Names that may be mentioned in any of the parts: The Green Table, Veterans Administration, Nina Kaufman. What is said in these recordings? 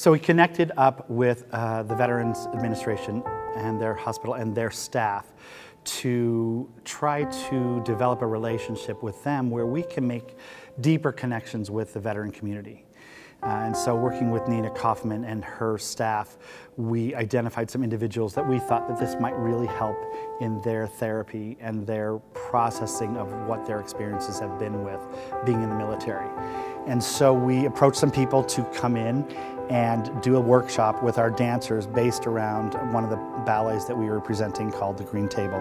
So we connected up with the Veterans Administration and their hospital and their staff to try to develop a relationship with them where we can make deeper connections with the veteran community. And so working with Nina Kaufman and her staff, we identified some individuals that we thought that this might really help in their therapy and their processing of what their experiences have been with being in the military. And so we approached some people to come in and do a workshop with our dancers based around one of the ballets that we were presenting called The Green Table.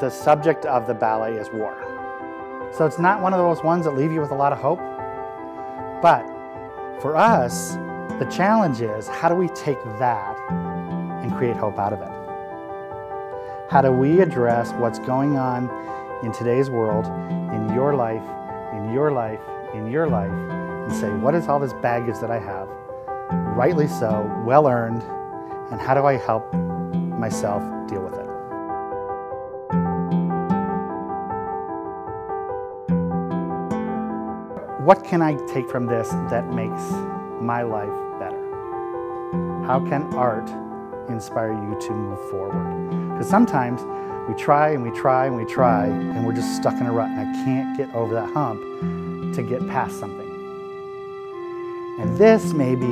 The subject of the ballet is war. So it's not one of those ones that leave you with a lot of hope. But for us, the challenge is, how do we take that and create hope out of it? How do we address what's going on in today's world, in your life, in your life, in your life, and say, what is all this baggage that I have? Rightly so, well earned, and how do I help myself deal with it? What can I take from this that makes my life better? How can art inspire you to move forward? Because sometimes we try and we try and we try and we're just stuck in a rut and I can't get over that hump to get past something. And this may be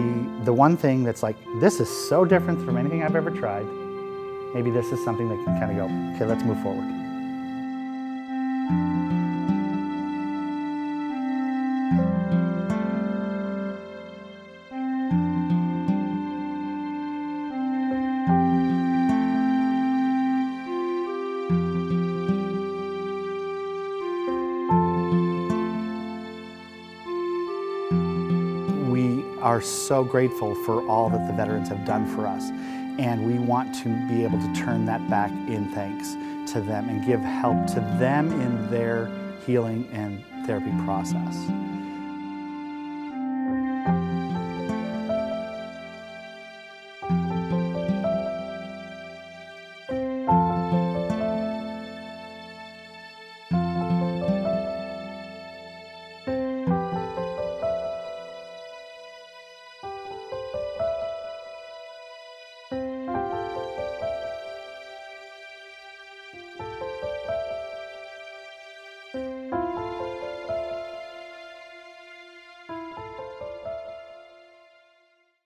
the one thing that's like, this is so different from anything I've ever tried. Maybe this is something that can kind of go, okay, let's move forward. We are so grateful for all that the veterans have done for us, and we want to be able to turn that back in thanks to them and give help to them in their healing and therapy process.